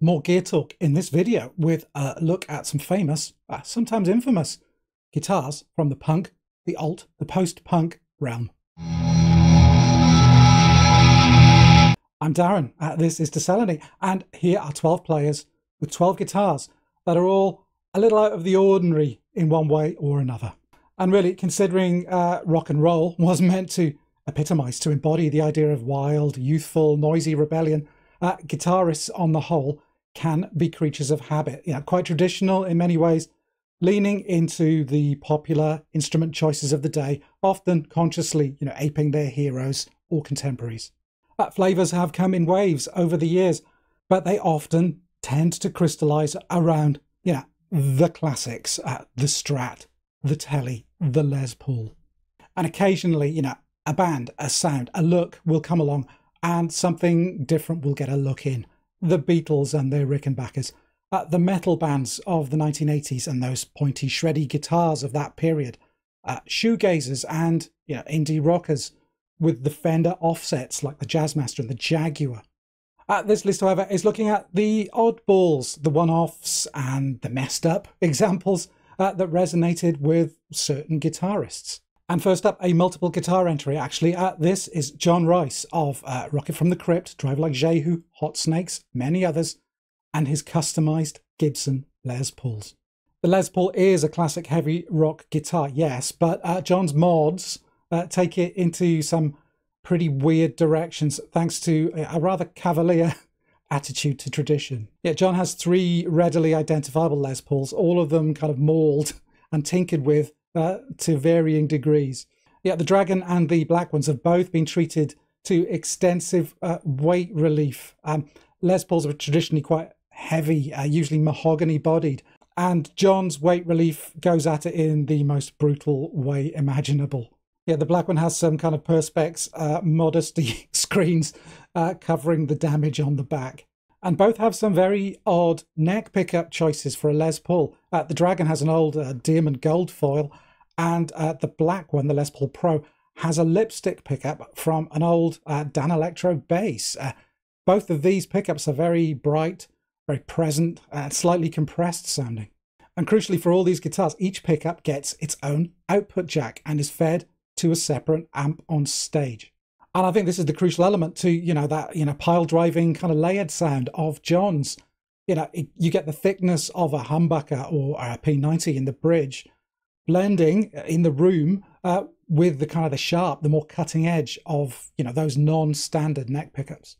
More gear talk in this video with a look at some famous, sometimes infamous, guitars from the punk, the alt, the post-punk realm. I'm Darren, this is discellany, and here are 12 players with 12 guitars that are all a little out of the ordinary in one way or another. And really, considering rock and roll was meant to epitomise, to embody the idea of wild, youthful, noisy rebellion, guitarists on the whole can be creatures of habit. Yeah, quite traditional in many ways, leaning into the popular instrument choices of the day, often consciously, you know, aping their heroes or contemporaries. Flavours have come in waves over the years, but they often tend to crystallise around, you know, the classics, the Strat, the Telly, the Les Paul. And occasionally, you know, a band, a sound, a look will come along and something different will get a look in. The Beatles and their Rickenbackers, the metal bands of the 1980s and those pointy, shreddy guitars of that period, shoegazers and, you know, indie rockers with the Fender offsets like the Jazzmaster and the Jaguar. This list, however, is looking at the oddballs, the one-offs and the messed-up examples that resonated with certain guitarists. And first up, a multiple guitar entry, actually. This is John Reis of Rocket from the Crypt, Drive Like Jehu, Hot Snakes, many others, and his customised Gibson Les Pauls. The Les Paul is a classic heavy rock guitar, yes, but John's mods take it into some pretty weird directions thanks to a rather cavalier attitude to tradition. Yeah, John has three readily identifiable Les Pauls, all of them kind of mauled and tinkered with to varying degrees. Yeah, the Dragon and the Black ones have both been treated to extensive weight relief. Les Pauls are traditionally quite heavy, usually mahogany bodied, and John's weight relief goes at it in the most brutal way imaginable. Yeah, the Black one has some kind of Perspex modesty screens covering the damage on the back. And both have some very odd neck pickup choices for a Les Paul. The Dragon has an old DeArmond Gold foil, and the Black one, the Les Paul Pro, has a lipstick pickup from an old Danelectro bass. Both of these pickups are very bright, very present, slightly compressed sounding. And crucially for all these guitars, each pickup gets its own output jack and is fed to a separate amp on stage. And I think this is the crucial element to, you know, that, you know, pile driving kind of layered sound of John's. You know, you get the thickness of a humbucker or a P90 in the bridge, blending in the room with the kind of the sharp, the more cutting edge of, you know, those non-standard neck pickups.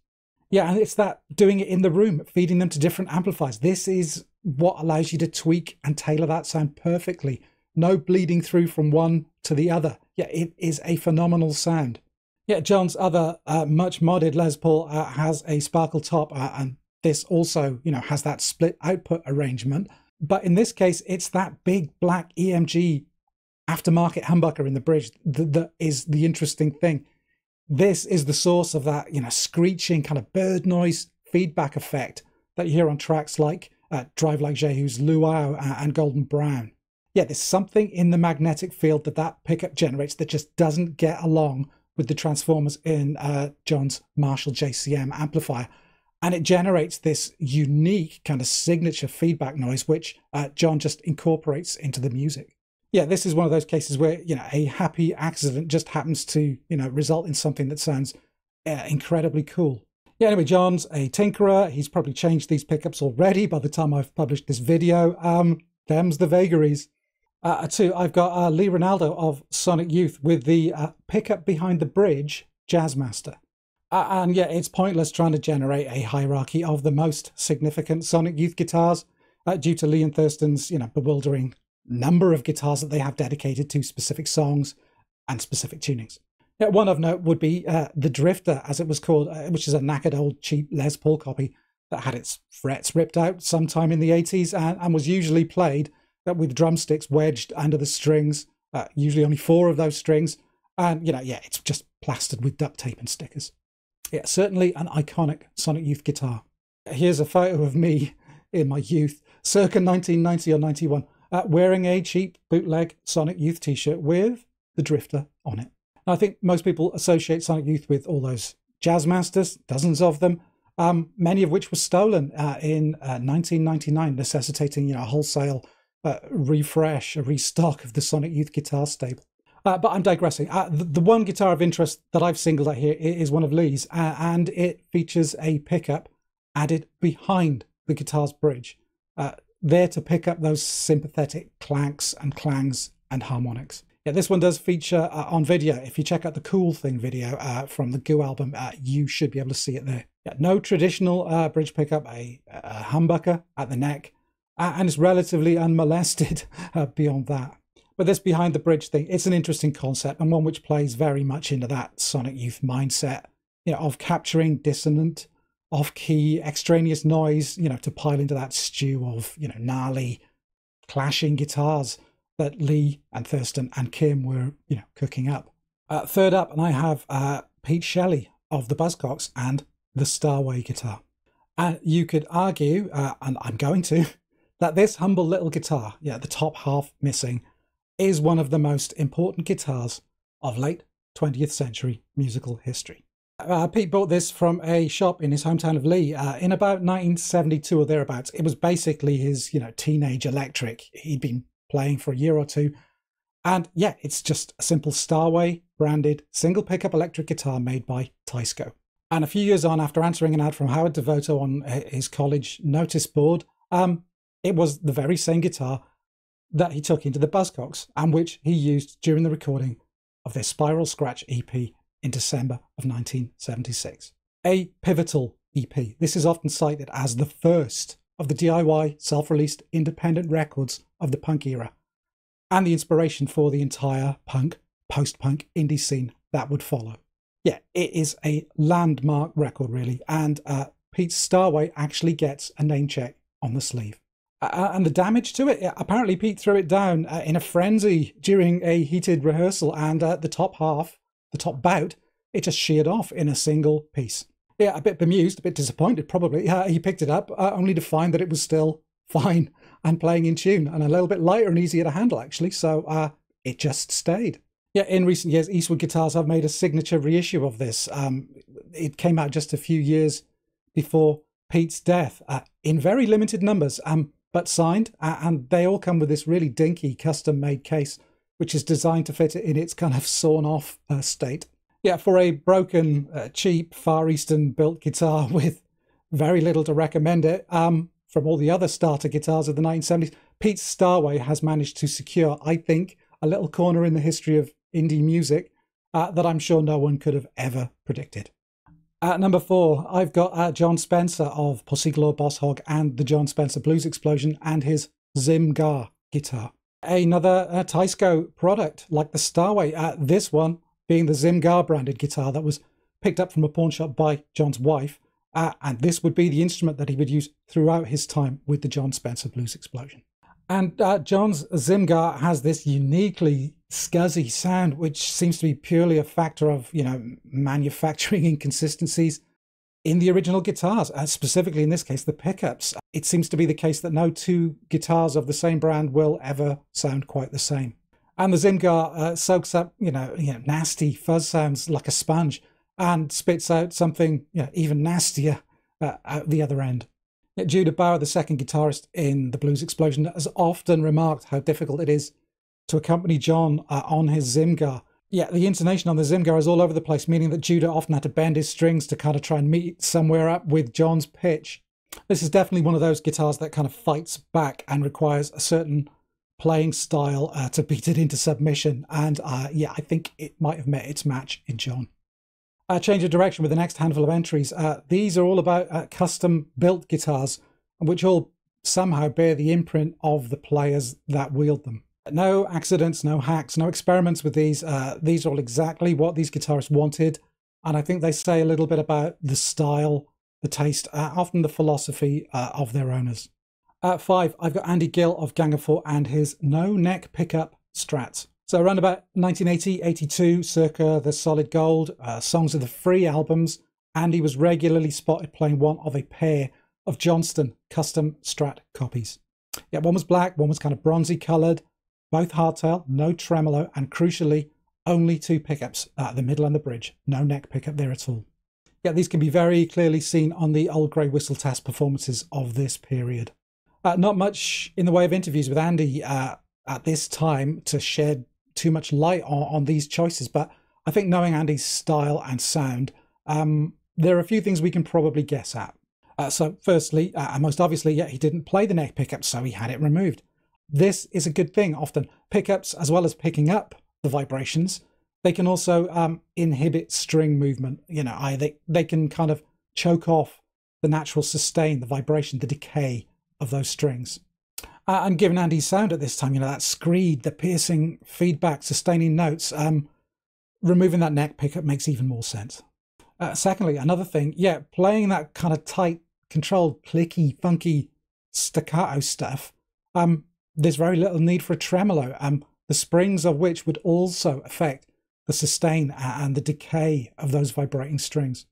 Yeah, and it's that doing it in the room, feeding them to different amplifiers. This is what allows you to tweak and tailor that sound perfectly. No bleeding through from one to the other. Yeah, it is a phenomenal sound. Yeah, John's other much modded Les Paul has a sparkle top, and this also, you know, has that split output arrangement. But in this case, it's that big black EMG aftermarket humbucker in the bridge that is the interesting thing. This is the source of that, you know, screeching kind of bird noise feedback effect that you hear on tracks like Drive Like Jehu's Luau and Golden Brown. Yeah, there's something in the magnetic field that pickup generates that just doesn't get along with the transformers in John's Marshall JCM amplifier. And it generates this unique kind of signature feedback noise, which John just incorporates into the music. Yeah, this is one of those cases where, you know, a happy accident just happens to, you know, result in something that sounds incredibly cool. Yeah, anyway, John's a tinkerer. He's probably changed these pickups already by the time I've published this video. Them's the vagaries. Two, I've got Lee Ronaldo of Sonic Youth with the pickup behind the bridge, Jazzmaster. And yeah, it's pointless trying to generate a hierarchy of the most significant Sonic Youth guitars due to Lee and Thurston's, you know, bewildering number of guitars that they have dedicated to specific songs and specific tunings. Yeah, one of note would be The Drifter, as it was called, which is a knackered old cheap Les Paul copy that had its frets ripped out sometime in the 80s and was usually played with drumsticks wedged under the strings, usually only four of those strings, and, you know, yeah, it's just plastered with duct tape and stickers. Yeah, certainly an iconic Sonic Youth guitar. Here's a photo of me in my youth, circa 1990 or 91, wearing a cheap bootleg Sonic Youth t-shirt with The Drifter on it. And I think most people associate Sonic Youth with all those Jazzmasters, dozens of them, many of which were stolen in 1999, necessitating a wholesale refresh, a restock of the Sonic Youth guitar stable. But I'm digressing. The one guitar of interest that I've singled out here is one of Lee's, and it features a pickup added behind the guitar's bridge, there to pick up those sympathetic clanks and clangs and harmonics. Yeah, this one does feature on video. If you check out the Cool Thing video from the Goo album, you should be able to see it there. Yeah, no traditional bridge pickup, a humbucker at the neck, and it's relatively unmolested beyond that. But this behind the bridge thing, it's an interesting concept and one which plays very much into that Sonic Youth mindset, of capturing dissonant, off-key, extraneous noise, to pile into that stew of, gnarly, clashing guitars that Lee and Thurston and Kim were, cooking up. Third up, and I have Pete Shelley of the Buzzcocks and the Starway guitar. And you could argue, and I'm going to, that this humble little guitar, the top half missing, is one of the most important guitars of late 20th century musical history. Pete bought this from a shop in his hometown of Lee in about 1972 or thereabouts. It was basically his, teenage electric. He'd been playing for a year or two. And yeah, it's just a simple Starway branded single pickup electric guitar made by Tysco. And a few years on, after answering an ad from Howard Devoto on his college notice board, it was the very same guitar that he took into the Buzzcocks and which he used during the recording of their Spiral Scratch EP in December of 1976. A pivotal EP. This is often cited as the first of the DIY self-released independent records of the punk era and the inspiration for the entire punk, post-punk indie scene that would follow. Yeah, it is a landmark record really, and Pete Starway actually gets a name check on the sleeve. And the damage to it, apparently Pete threw it down in a frenzy during a heated rehearsal, and the top bout, it just sheared off in a single piece. Yeah, a bit bemused, a bit disappointed probably, he picked it up only to find that it was still fine and playing in tune, and a little bit lighter and easier to handle actually, so it just stayed. Yeah, in recent years Eastwood Guitars have made a signature reissue of this. It came out just a few years before Pete's death, in very limited numbers, but signed, and they all come with this really dinky custom-made case which is designed to fit it in its kind of sawn-off state. Yeah, for a broken, cheap, Far Eastern-built guitar with very little to recommend it from all the other starter guitars of the 1970s, Pete Starway has managed to secure, I think, a little corner in the history of indie music that I'm sure no one could have ever predicted. At number four, I've got Jon Spencer of Pussy Galore Boss Hog and the Jon Spencer Blues Explosion and his Zimgar guitar. Another Tysco product like the Starway, this one being the Zimgar branded guitar that was picked up from a pawn shop by Jon's wife, and this would be the instrument that he would use throughout his time with the Jon Spencer Blues Explosion. And Jon's Zimgar has this uniquely scuzzy sound, which seems to be purely a factor of, manufacturing inconsistencies in the original guitars, specifically in this case, the pickups. It seems to be the case that no two guitars of the same brand will ever sound quite the same. And the Zimgar soaks up, nasty fuzz sounds like a sponge and spits out something even nastier out the other end. Judah Bauer, the second guitarist in the Blues Explosion, has often remarked how difficult it is to accompany Jon on his Zimgar. Yeah, the intonation on the Zimgar is all over the place, meaning that Judah often had to bend his strings to kind of try and meet somewhere up with Jon's pitch. This is definitely one of those guitars that kind of fights back and requires a certain playing style to beat it into submission. And yeah, I think it might have met its match in Jon. A change of direction with the next handful of entries. These are all about custom-built guitars, which all somehow bear the imprint of the players that wield them. No accidents, no hacks, no experiments with these. These are all exactly what these guitarists wanted, and I think they say a little bit about the style, the taste, often the philosophy of their owners. At five, I've got Andy Gill of Gang of Four and his no-neck pickup Strats. So around about 1980, 82, circa the Solid Gold, Songs of the Free albums, Andy was regularly spotted playing one of a pair of Johnston custom Strat copies. Yeah, one was black, one was kind of bronzy coloured, both hardtail, no tremolo, and crucially, only two pickups, the middle and the bridge, no neck pickup there at all. yet these can be very clearly seen on the Old Grey Whistle Test performances of this period. Not much in the way of interviews with Andy at this time to shed too much light on these choices, but I think knowing Andy's style and sound, there are a few things we can probably guess at. So firstly, and most obviously, yeah, he didn't play the neck pickup, so he had it removed. This is a good thing. Often pickups, as well as picking up the vibrations, they can also inhibit string movement. You know, they can kind of choke off the natural sustain, the vibration, the decay of those strings. And given Andy's sound at this time, you know, that screed, the piercing feedback, sustaining notes, removing that neck pickup makes even more sense. Secondly, another thing, yeah, playing that kind of tight, controlled, clicky, funky staccato stuff, there's very little need for a tremolo, the springs of which would also affect the sustain and the decay of those vibrating strings.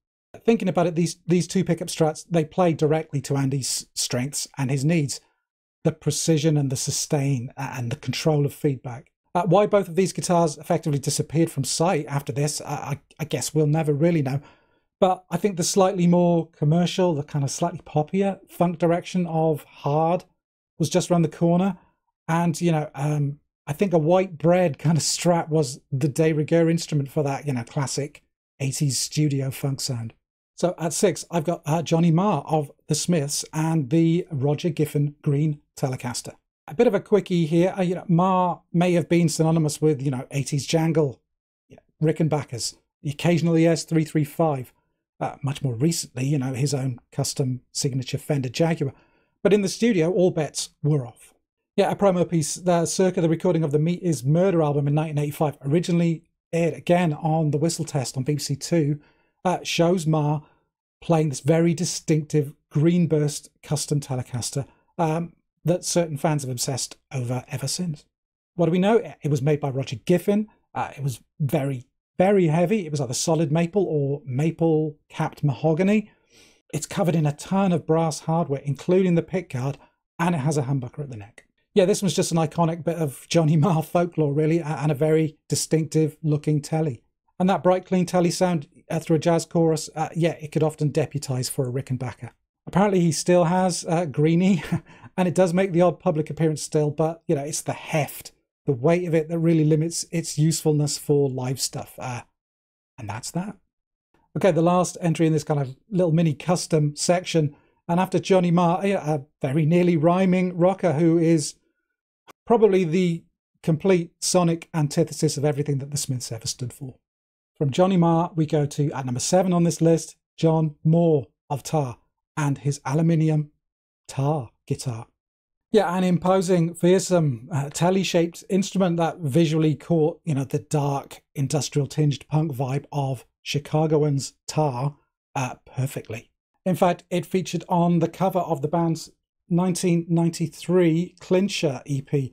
Thinking about it, these two pickup strats, they play directly to Andy's strengths and his needs, the precision and the sustain and the control of feedback. Why both of these guitars effectively disappeared from sight after this, I guess we'll never really know. But I think the slightly more commercial, the kind of slightly poppier funk direction of hard was just around the corner. And, you know, I think a white bread kind of strat was the de rigueur instrument for that, you know, classic 80s studio funk sound. So at 6, I've got Johnny Marr of The Smiths and the Roger Giffen Green Telecaster. A bit of a quickie here. You know, Marr may have been synonymous with, you know, 80s jangle, you know, Rickenbackers, the occasional ES335, much more recently, you know, his own custom signature Fender Jaguar. But in the studio, all bets were off. Yeah, a promo piece, circa the recording of the Meat Is Murder album in 1985, originally aired again on the Whistle Test on BBC Two, shows Marr playing this very distinctive green burst custom Telecaster that certain fans have obsessed over ever since. What do we know? It was made by Roger Giffen. It was very, very heavy. It was either solid maple or maple capped mahogany. It's covered in a ton of brass hardware, including the pickguard, and it has a humbucker at the neck. Yeah, this was just an iconic bit of Johnny Marr folklore, really, and a very distinctive looking telly. And that bright, clean telly sound through a jazz chorus, yeah, it could often deputise for a Rickenbacker. Apparently he still has Greenie, and it does make the odd public appearance still, but, you know, it's the heft, the weight of it that really limits its usefulness for live stuff. And that's that. Okay, the last entry in this kind of little mini custom section, and after Johnny Marr, a very nearly rhyming rocker who is probably the complete sonic antithesis of everything that the Smiths ever stood for. From Johnny Marr, we go to, at number 7 on this list, Jon Moore of Tar and his aluminium Tar guitar. Yeah, an imposing, fearsome, telly-shaped instrument that visually caught, you know, the dark, industrial-tinged punk vibe of Chicagoans' Tar perfectly. In fact, it featured on the cover of the band's 1993 Clincher EP,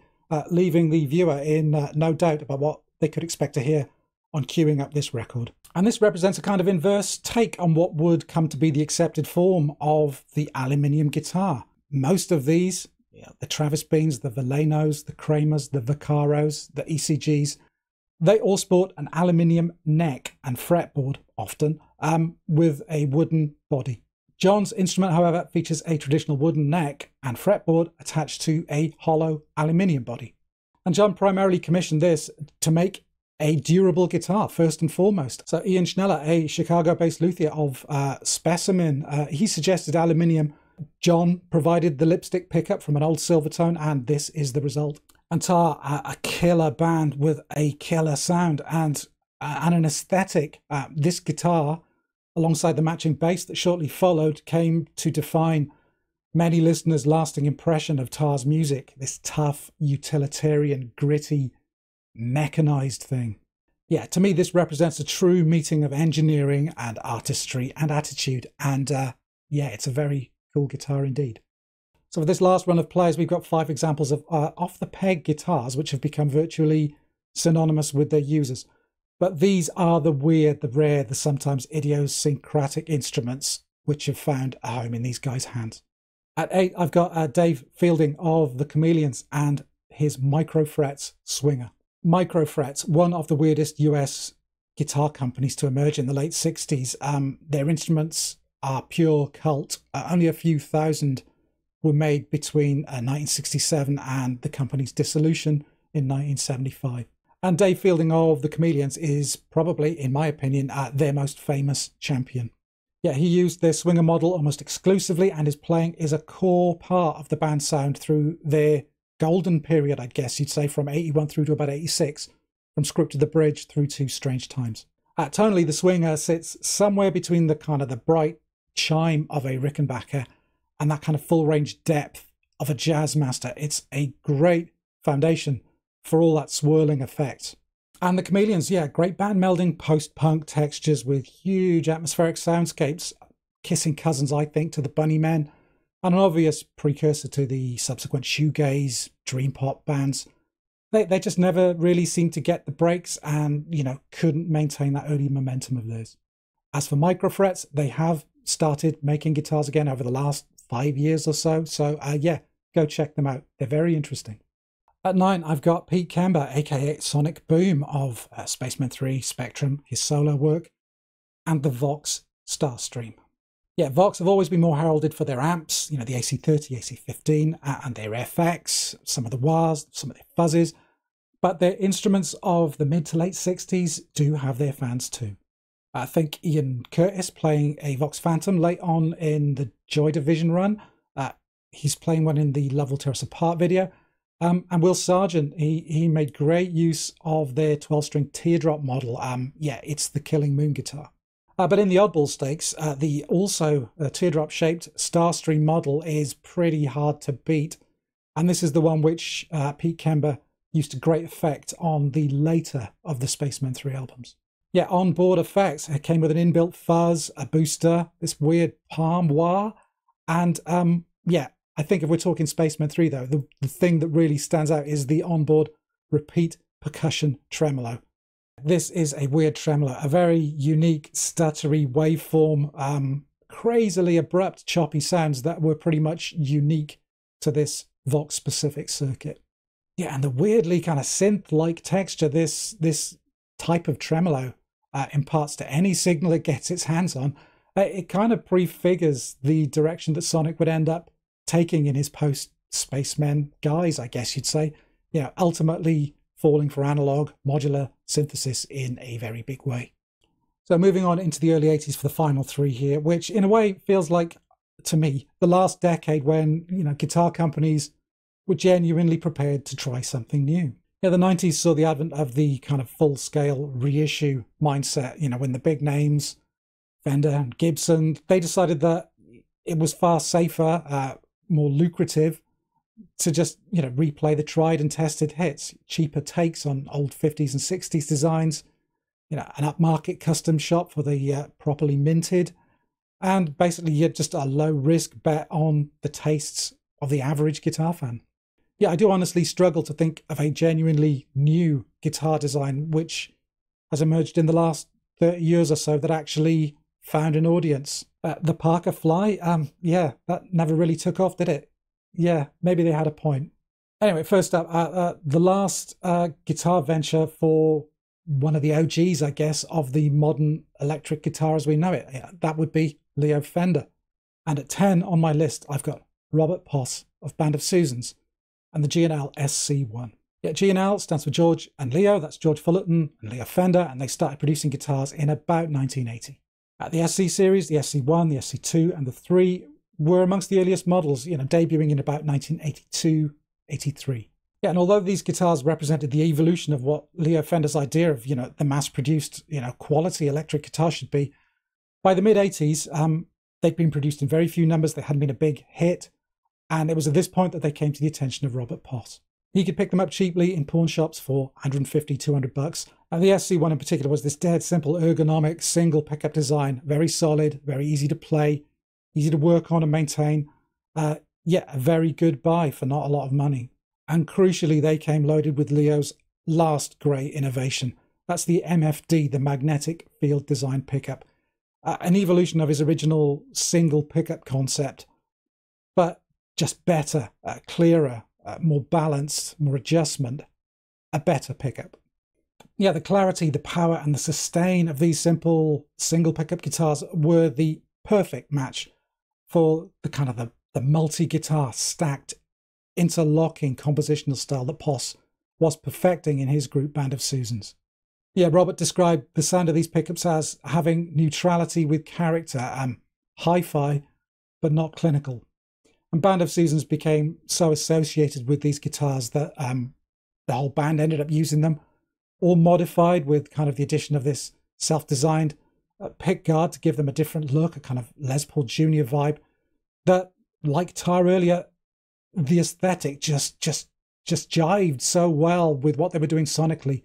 leaving the viewer in no doubt about what they could expect to hear on queuing up this record. And this represents a kind of inverse take on what would come to be the accepted form of the aluminium guitar. Most of these, you know, the Travis Beans, the Valenos, the Kramers, the Vaccaros, the ECGs, they all sport an aluminium neck and fretboard often, with a wooden body. Jon's instrument, however, features a traditional wooden neck and fretboard attached to a hollow aluminium body. And Jon primarily commissioned this to make a durable guitar, first and foremost. So Ian Schneller, a Chicago-based luthier of Specimen, he suggested aluminium. Jon provided the lipstick pickup from an old Silvertone, and this is the result. And Tar, a killer band with a killer sound and an aesthetic. This guitar, alongside the matching bass that shortly followed, came to define many listeners' lasting impression of Tar's music, this tough, utilitarian, gritty, mechanized thing. Yeah, to me, this represents a true meeting of engineering and artistry and attitude. And yeah, it's a very cool guitar indeed. So for this last run of players, we've got 5 examples of off-the-peg guitars, which have become virtually synonymous with their users. But these are the weird, the rare, the sometimes idiosyncratic instruments which have found a home in these guys' hands. At 8, I've got Dave Fielding of the Chameleons and his Microfrets Swinger. Microfrets, one of the weirdest US guitar companies to emerge in the late 60s. Their instruments are pure cult. Only a few thousand were made between 1967 and the company's dissolution in 1975. And Dave Fielding of the Chameleons is probably, in my opinion, their most famous champion. Yeah, he used their Swinger model almost exclusively, and his playing is a core part of the band's sound through their golden period, I guess you'd say, from 81 through to about 86, from Script to the Bridge through to Strange Times. Tonally, the Swinger sits somewhere between the kind of the bright chime of a Rickenbacker and that kind of full range depth of a Jazzmaster. It's a great foundation for all that swirling effect. And the Chameleons, yeah, great band melding post-punk textures with huge atmospheric soundscapes, kissing cousins, I think, to the Bunny Men, and an obvious precursor to the subsequent shoegaze, dream pop bands. They just never really seemed to get the breaks and, you know, couldn't maintain that early momentum of theirs. As for Microfrets, they have started making guitars again over the last 5 years or so. So yeah, go check them out. They're very interesting. At 9, I've got Pete Kember, aka Sonic Boom of Spacemen 3, Spectrum, his solo work, and the Vox Starstream. Yeah, Vox have always been more heralded for their amps, you know, the AC30, AC15, and their FX, some of the wahs, some of their fuzzes, but their instruments of the mid to late 60s do have their fans too. I think Ian Curtis playing a Vox Phantom late on in the Joy Division run, he's playing one in the Love Will Tear Us Apart video. And Will Sargent, he made great use of their 12-string teardrop model. Yeah, it's the Killing Moon guitar. But in the oddball stakes, the also teardrop-shaped Starstream model is pretty hard to beat. And this is the one which Pete Kember used to great effect on the later of the Spacemen 3 albums. Yeah, on-board effects. It came with an inbuilt fuzz, a booster, this weird palm wah, and yeah, I think if we're talking Spacemen 3, though, the thing that really stands out is the onboard repeat percussion tremolo. This is a weird tremolo, a very unique, stuttery waveform, crazily abrupt, choppy sounds that were pretty much unique to this Vox-specific circuit. Yeah, and the weirdly kind of synth-like texture this type of tremolo imparts to any signal it gets its hands on, it kind of prefigures the direction that Sonic would end up taking in his post-Spacemen guise, I guess you'd say, you know, ultimately falling for analog modular synthesis in a very big way. So moving on into the early 80s for the final three here, which in a way feels like, to me, the last decade when, you know, guitar companies were genuinely prepared to try something new. Yeah, the 90s saw the advent of the kind of full-scale reissue mindset, you know, when the big names, Fender and Gibson, they decided that it was far safer, more lucrative to just, you know, replay the tried and tested hits, cheaper takes on old 50s and 60s designs, you know, an upmarket custom shop for the properly minted, and basically you're just a low risk bet on the tastes of the average guitar fan. Yeah, I do honestly struggle to think of a genuinely new guitar design which has emerged in the last 30 years or so that actually found an audience. The Parker Fly, yeah, that never really took off, did it? Yeah, maybe they had a point. Anyway, first up, the last guitar venture for one of the OGs, I guess, of the modern electric guitar as we know it. Yeah, that would be Leo Fender. And at 10 on my list, I've got Robert Poss of Band of Susans and the G&L SC1. Yeah, G&L stands for George and Leo. That's George Fullerton and Leo Fender, and they started producing guitars in about 1980. The SC series, the SC1, the SC2, and the 3 were amongst the earliest models, you know, debuting in about 1982, 83. Yeah, and although these guitars represented the evolution of what Leo Fender's idea of, you know, the mass-produced, you know, quality electric guitar should be, by the mid-80s, they'd been produced in very few numbers, they hadn't been a big hit, and it was at this point that they came to the attention of Robert Poss. He could pick them up cheaply in pawn shops for 150, 200 bucks. And the SC1 in particular was this dead simple ergonomic single pickup design, very solid, very easy to play, easy to work on and maintain. Yeah, a very good buy for not a lot of money. And crucially, they came loaded with Leo's last great innovation. That's the MFD, the magnetic field design pickup, an evolution of his original single pickup concept, but just better, clearer, more balanced, more adjustment, a better pickup. yeah, the clarity, the power, and the sustain of these simple single pickup guitars were the perfect match for the kind of the multi-guitar stacked interlocking compositional style that Poss was perfecting in his group Band of Susans. Yeah, Robert described the sound of these pickups as having neutrality with character, hi-fi, but not clinical. And Band of Susans became so associated with these guitars that the whole band ended up using them, all modified with kind of the addition of this self-designed pick guard to give them a different look, a kind of Les Paul Junior vibe that, like Tar earlier, the aesthetic just jived so well with what they were doing sonically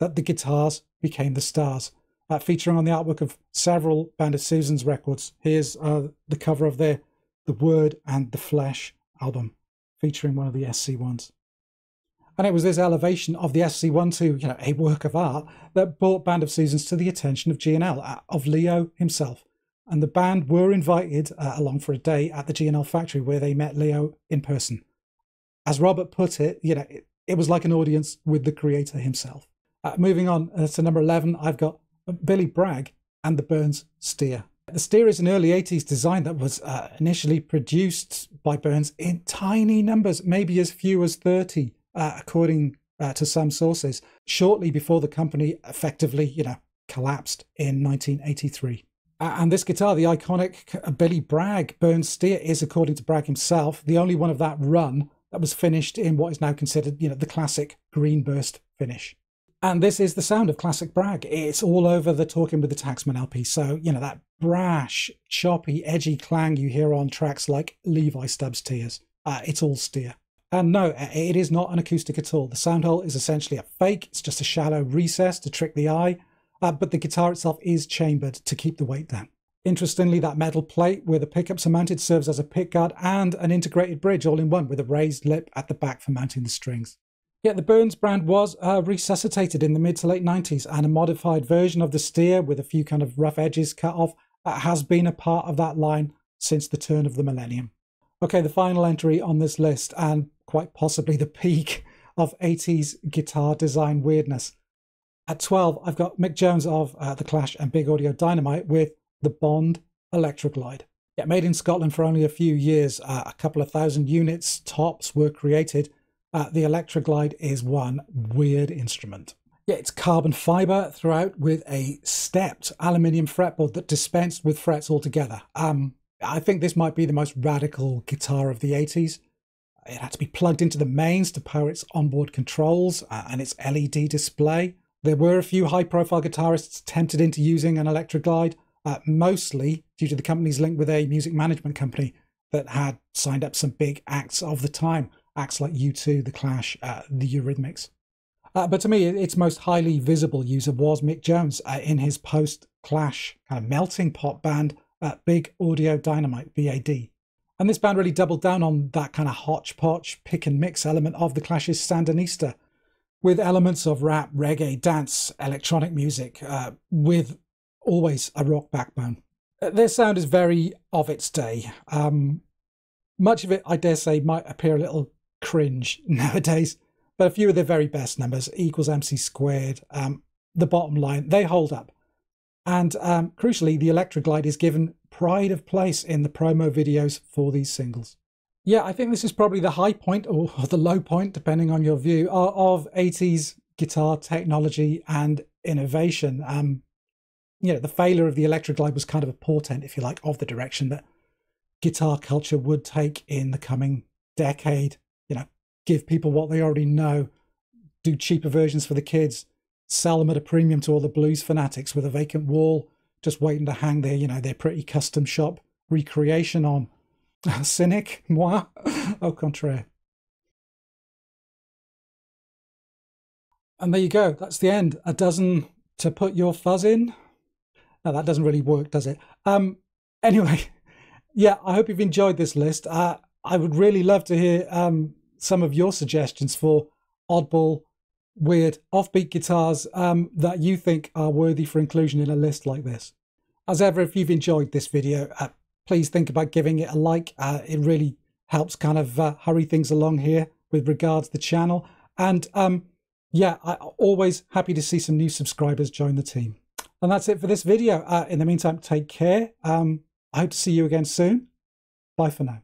that the guitars became the stars, featuring on the artwork of several Band of Susans records. Here's the cover of their The Word and the Flesh album, featuring one of the SC1s. And it was this elevation of the SC1 to, you know, a work of art that brought Band of Susans to the attention of G&L, of Leo himself. And the band were invited along for a day at the G&L factory, where they met Leo in person. As Robert put it, you know, it was like an audience with the creator himself. Moving on to number 11, I've got Billy Bragg and the Burns Steer. The Steer is an early 80s design that was initially produced by Burns in tiny numbers, maybe as few as 30, according to some sources, shortly before the company effectively, you know, collapsed in 1983. And this guitar, the iconic Billy Bragg Burns Steer, is, according to Bragg himself, the only one of that run that was finished in what is now considered, you know, the classic green burst finish. And this is the sound of classic Bragg. It's all over the Talking with the Taxman LP. So, you know, that brash, choppy, edgy clang you hear on tracks like Levi Stubbs' Tears. It's all Steer. And no, it is not an acoustic at all. The sound hole is essentially a fake. It's just a shallow recess to trick the eye. But the guitar itself is chambered to keep the weight down. Interestingly, that metal plate where the pickups are mounted serves as a pickguard and an integrated bridge all in one, with a raised lip at the back for mounting the strings. Yet the Burns brand was resuscitated in the mid to late 90s, and a modified version of the Steer with a few kind of rough edges cut off has been a part of that line since the turn of the millennium. Okay, the final entry on this list, and quite possibly the peak of 80s guitar design weirdness. At 12, I've got Mick Jones of The Clash and Big Audio Dynamite with the Bond Electroglide. Yet made in Scotland for only a few years, a couple of thousand units tops were created. The Electroglide is one weird instrument. Yeah, it's carbon fibre throughout with a stepped aluminium fretboard that dispensed with frets altogether. I think this might be the most radical guitar of the 80s. It had to be plugged into the mains to power its onboard controls and its LED display. There were a few high-profile guitarists tempted into using an Electroglide, mostly due to the company's link with a music management company that had signed up some big acts of the time. Acts like U2, The Clash, the Eurythmics. But to me, its most highly visible user was Mick Jones in his post-Clash kind of melting pot band, Big Audio Dynamite, BAD. And this band really doubled down on that kind of hodgepodge pick and mix element of The Clash's Sandinista, with elements of rap, reggae, dance, electronic music, with always a rock backbone. Their sound is very of its day. Much of it, I dare say, might appear a little cringe nowadays, but a few of their very best numbers, E=MC², the bottom line, they hold up. And crucially, the Electroglide is given pride of place in the promo videos for these singles. Yeah, I think this is probably the high point, or the low point, depending on your view, of 80s guitar technology and innovation. You know, the failure of the Electroglide was kind of a portent, if you like, of the direction that guitar culture would take in the coming decade. You know, give people what they already know, do cheaper versions for the kids, sell them at a premium to all the blues fanatics with a vacant wall just waiting to hang their, you know, their pretty custom shop recreation on. Cynic, moi, au contraire. And there you go, that's the end. A dozen to put your fuzz in. Now that doesn't really work, does it? Anyway, yeah, I hope you've enjoyed this list. I would really love to hear some of your suggestions for oddball, weird, offbeat guitars that you think are worthy for inclusion in a list like this. As ever, if you've enjoyed this video, please think about giving it a like. It really helps kind of hurry things along here with regards to the channel. And yeah, I'm always happy to see some new subscribers join the team. And that's it for this video. In the meantime, take care. I hope to see you again soon. Bye for now.